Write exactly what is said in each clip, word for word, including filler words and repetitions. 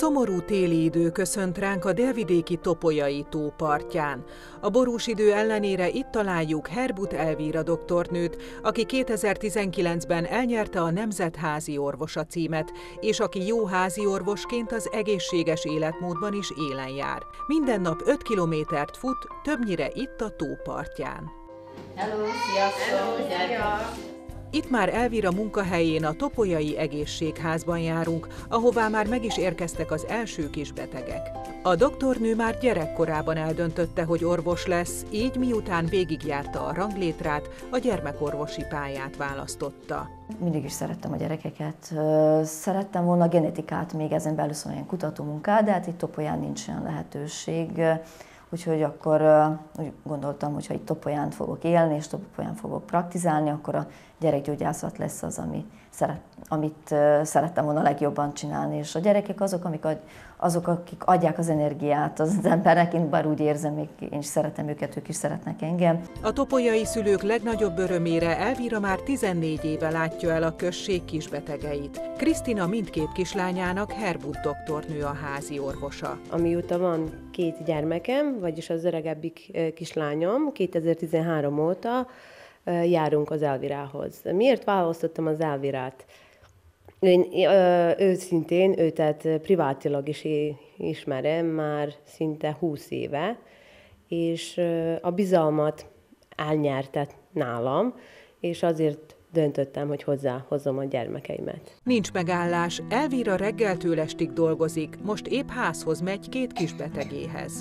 Szomorú téli idő köszönt ránk a délvidéki Topolyai tó partján. A borús idő ellenére itt találjuk Herbut Elvira doktornőt, aki kétezer-tizenkilencben elnyerte a nemzetházi orvosa címet, és aki jó házi orvosként az egészséges életmódban is élen jár. Minden nap öt kilométert fut, többnyire itt a tó partján. Hello, sziasztok! Hello. Itt már Elvira munkahelyén, a Topolyai Egészségházban járunk, ahová már meg is érkeztek az első kis betegek. A doktornő már gyerekkorában eldöntötte, hogy orvos lesz, így miután végigjárta a ranglétrát, a gyermekorvosi pályát választotta. Mindig is szerettem a gyerekeket, szerettem volna a genetikát, még ezen belül szóval ilyen kutatómunkát, de hát itt Topolyán nincsen lehetőség. Úgyhogy akkor úgy gondoltam, hogy ha itt Topolyán fogok élni, és Topolyán fogok praktizálni, akkor a gyerekgyógyászat lesz az, ami szeret, amit szerettem volna legjobban csinálni. És a gyerekek azok, amik, azok, akik adják az energiát az embernek, én bár úgy érzem, még én is szeretem őket, ők is szeretnek engem. A topolyai szülők legnagyobb örömére Elvira már tizennégy éve látja el a község kisbetegeit. Krisztina mindkét kislányának Herbut doktornő a házi orvosa. Amióta van két gyermekem, vagyis az öregebbik kislányom, kétezer-tizenhárom óta járunk az Elvirához. Miért választottam az Elvirát? Én őszintén őt tehát privátilag is ismerem már szinte húsz éve, és a bizalmat elnyerte nálam, és azért döntöttem, hogy hozzá hozom a gyermekeimet. Nincs megállás, Elvira reggeltől estig dolgozik, most épp házhoz megy két kisbetegéhez.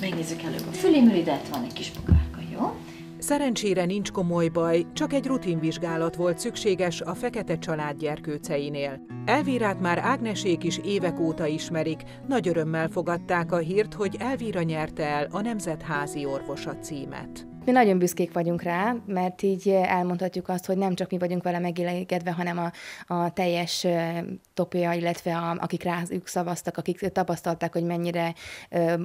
Megnézzük előbb a fülimüridet, van egy kis bogárka, jó? Szerencsére nincs komoly baj, csak egy rutinvizsgálat volt szükséges a fekete család gyerkőceinél. Elvirát már Ágnesék is évek óta ismerik, nagy örömmel fogadták a hírt, hogy Elvira nyerte el a nemzetházi orvosa címet. Mi nagyon büszkék vagyunk rá, mert így elmondhatjuk azt, hogy nem csak mi vagyunk vele megélégedve, hanem a, a teljes Topolya, illetve a, akik rájuk szavaztak, akik tapasztalták, hogy mennyire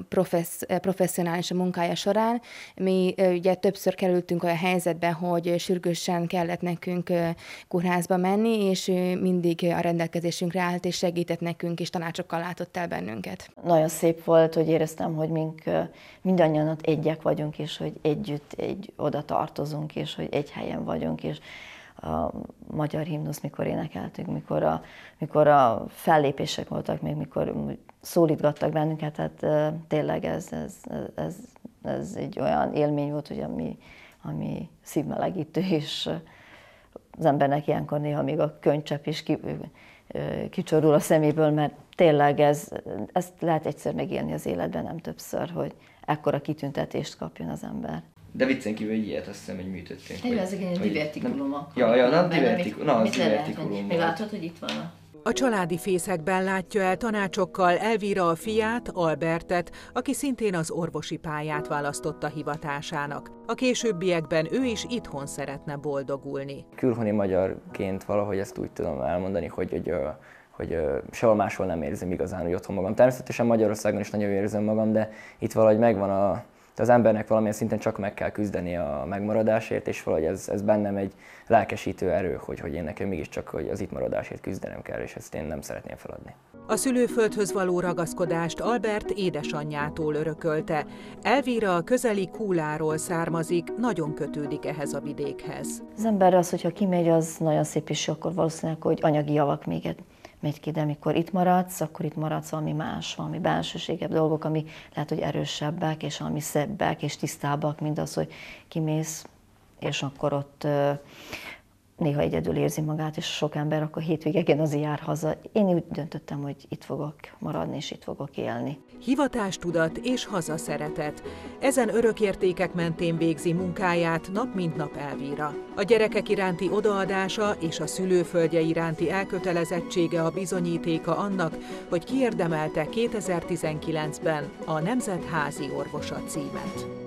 profesz, professzionális a munkája során. Mi ugye többször kerültünk olyan helyzetbe, hogy sürgősen kellett nekünk kórházba menni, és mindig a rendelkezésünkre állt, és segített nekünk, és tanácsokkal látott el bennünket. Nagyon szép volt, hogy éreztem, hogy mink mindannyian ott egyek vagyunk, és hogy együtt Egy, oda tartozunk, és hogy egy helyen vagyunk, és a magyar himnusz, mikor énekeltük, mikor a, mikor a fellépések voltak, még mikor szólítgattak bennünket, tehát tényleg ez, ez, ez, ez egy olyan élmény volt, hogy ami, ami szívmelegítő, és az embernek ilyenkor néha még a könycsepp is ki, kicsorul a szeméből, mert tényleg ez, ezt lehet egyszer megélni az életben, nem többször, hogy ekkora kitüntetést kapjon az ember. De viccen kívül, hogy ilyet azt hiszem, hogy műtöttünk. Egy az igen, divertikulumok. Ja, ja, na, divertikulum. Na, az divertikulum. Még látod, hogy itt van a... A családi fészekben látja el tanácsokkal Elvira a fiát, Albertet, aki szintén az orvosi pályát választotta hivatásának. A későbbiekben ő is itthon szeretne boldogulni. Külhoni magyarként valahogy ezt úgy tudom elmondani, hogy, hogy, hogy sehol máshol nem érzem igazán, hogy otthon magam. Természetesen Magyarországon is nagyon érzem magam, de itt valahogy megvan a... Tehát az embernek valamilyen szinten csak meg kell küzdeni a megmaradásért, és valahogy ez, ez bennem egy lelkesítő erő, hogy, hogy én nekem mégiscsak hogy az itt maradásért küzdenem kell, és ezt én nem szeretném feladni. A szülőföldhöz való ragaszkodást Albert édesanyjától örökölte. Elvira a közeli Kúláról származik, nagyon kötődik ehhez a vidékhez. Az ember az, hogyha kimegy, az nagyon szép is, akkor valószínűleg, hogy anyagi javak még egy. megy ki, de amikor itt maradsz, akkor itt maradsz valami más, valami belsőségebb dolgok, ami lehet, hogy erősebbek, és valami szebbek, és tisztábbak, mint az, hogy kimész, és akkor ott néha egyedül érzi magát, és sok ember akkor hétvégeken azért jár haza. Én úgy döntöttem, hogy itt fogok maradni, és itt fogok élni. Hivatástudat és hazaszeretet. Ezen örökértékek mentén végzi munkáját nap mint nap Elvira. A gyerekek iránti odaadása és a szülőföldje iránti elkötelezettsége a bizonyítéka annak, hogy kiérdemelte kétezer-tizenkilencben a nemzetházi orvosa címet.